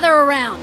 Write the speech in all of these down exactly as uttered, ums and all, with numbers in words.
gather around.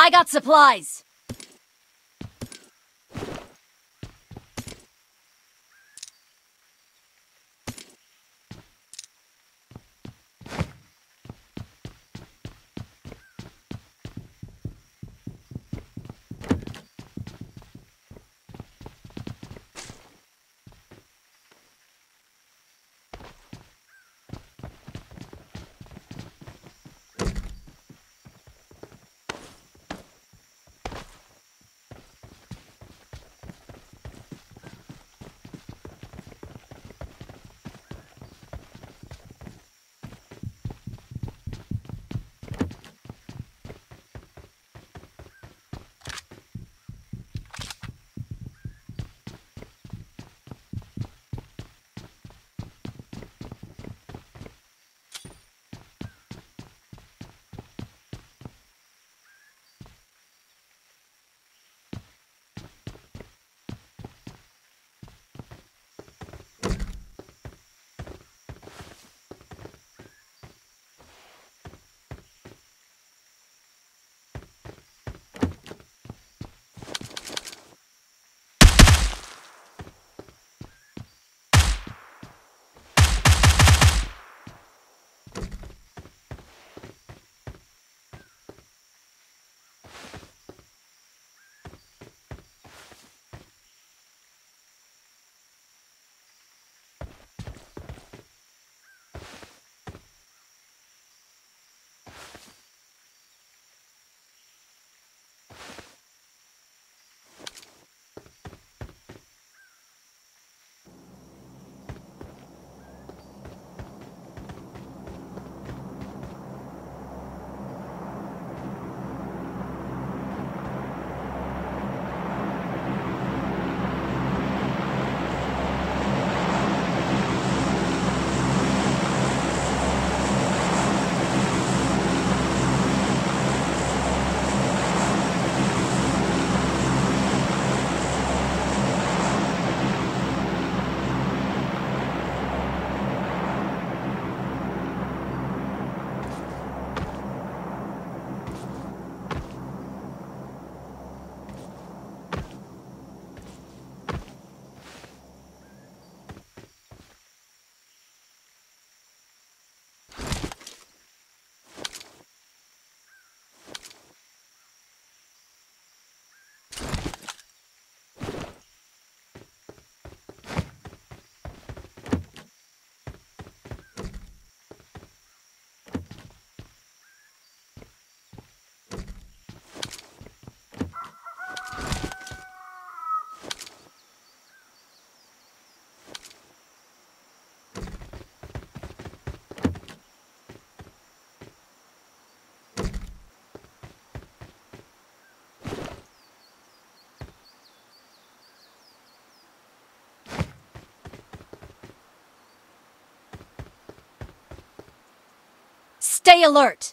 I got supplies! Stay alert!